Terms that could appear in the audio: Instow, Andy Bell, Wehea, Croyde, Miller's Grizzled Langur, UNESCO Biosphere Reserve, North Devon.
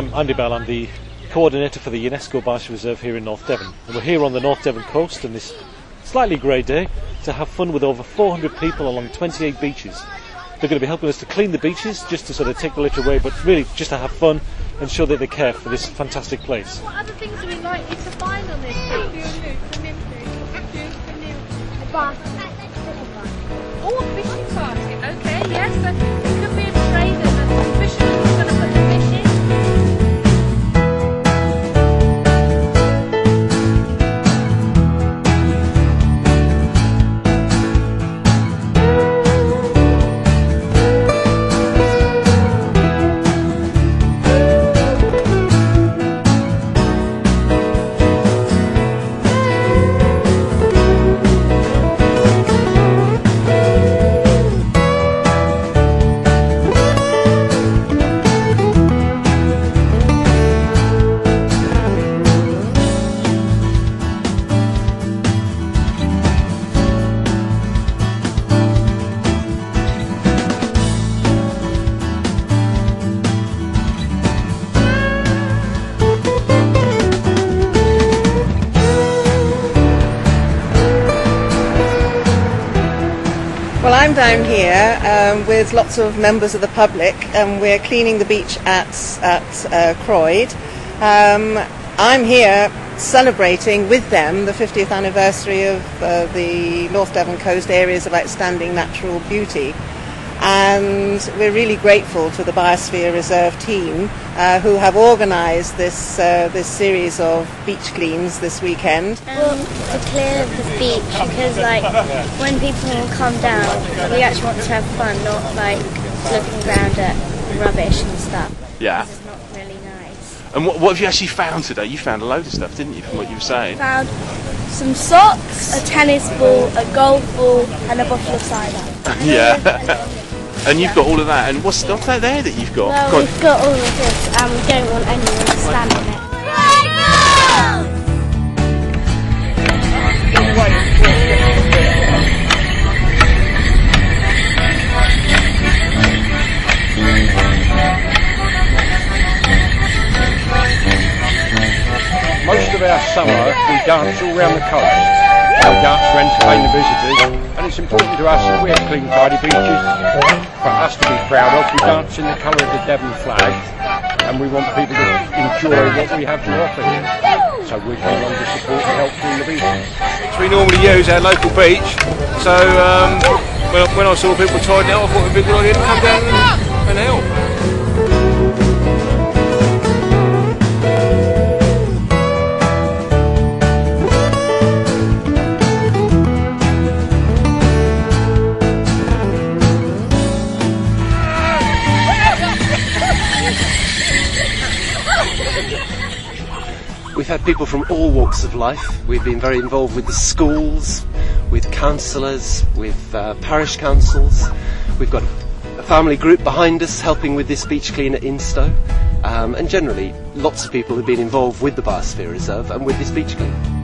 I'm Andy Bell, I'm the coordinator for the UNESCO Biosphere Reserve here in North Devon. And we're here on the North Devon coast on this slightly grey day to have fun with over 400 people along 28 beaches. They're going to be helping us to clean the beaches, just to sort of take the litter away, but really just to have fun and show that they care for this fantastic place. What other things are we likely to find on this beach? A bath. Oh, a fishing basket, okay, yes. It could be a tray that the fishermen are going to put the fish in. Well, I'm down here with lots of members of the public, and we're cleaning the beach at Croyde. I'm here celebrating with them the 50th anniversary of the North Devon Coast Area's of Outstanding Natural Beauty, and we're really grateful to the Biosphere Reserve team who have organised this series of beach cleans this weekend. To clear the beach, because like when people come down, we actually want to have fun, not like looking around at rubbish and stuff. Yeah. It's not really nice. And what have you actually found today? You found a load of stuff, didn't you, from what you were saying? I found some socks, a tennis ball, a golf ball, and a bottle of cider. Yeah. And you've got all of that, and what's that there that you've got? Well, we've got all of this, and we don't want anyone to stand on it. Most of our summer, we dance all around the coast. We dance to entertain the visitors, and it's important to us that we have clean, tidy beaches for us to be proud of. We dance in the colour of the Devon flag, and we want people to enjoy what we have to offer here. So we're going on to support and help clean the beaches. We normally use our local beach, so when I saw people tidying up, I thought it would be a good idea to come down and help. We've had people from all walks of life. We've been very involved with the schools, with councillors, with parish councils. We've got a family group behind us helping with this beach clean at Instow, and generally lots of people have been involved with the Biosphere Reserve and with this beach clean.